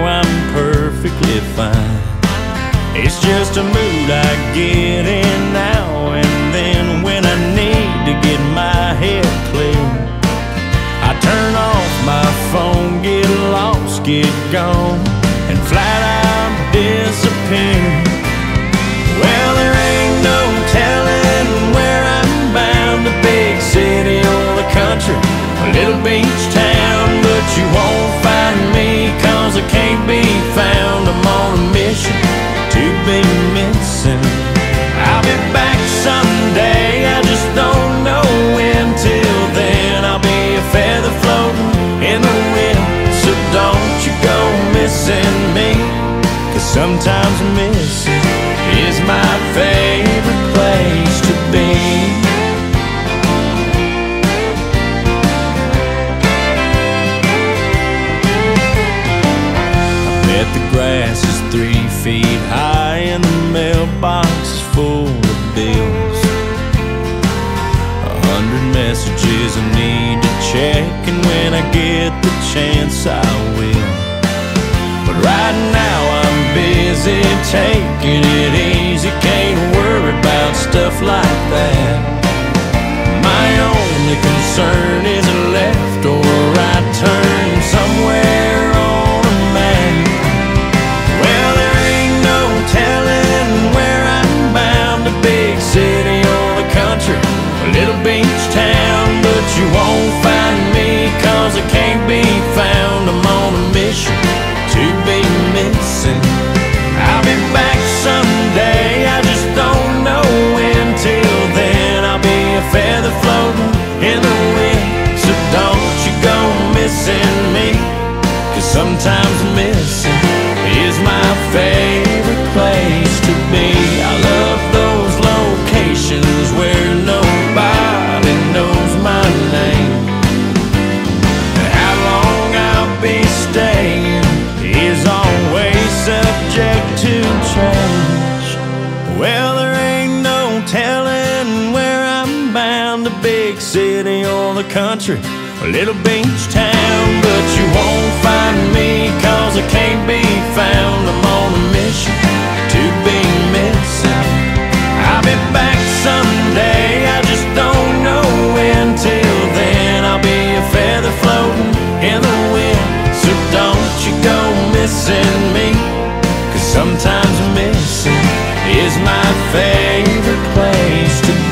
I'm perfectly fine. It's just a mood I get in now and then when I need to get my head clear. I turn off my phone, get lost, get gone, and flat out disappear. Sometimes missing is my favorite place to be. I bet the grass is 3 feet high and the mailbox is full of bills. 100 messages I need to check, and when I get the chance I will. But right now I'm busy taking it easy, can't worry about stuff like that. My only concern is a left or right turn somewhere on a map. Well, there ain't no telling where I'm bound, a big city or the country, a little beach town, but you won't find me, cause I can't be found. I'm on a mission to be missing. I'll be back someday, I just don't know when. Till then I'll be a feather floating in the wind. So don't you go missing me, cause sometimes missing is my favorite place to be. I love those locations where nobody knows my name. How long I'll be staying is always subject to change. Well, there ain't no telling where I'm bound, a big city or the country, a little beach town, but you won't find me, cause I can't be found. I'm on a mission to be missing. I'll be back someday, I just don't know when. Till then I'll be a feather floating in the wind. So don't you go missing me, cause sometimes missing is my favorite place to be.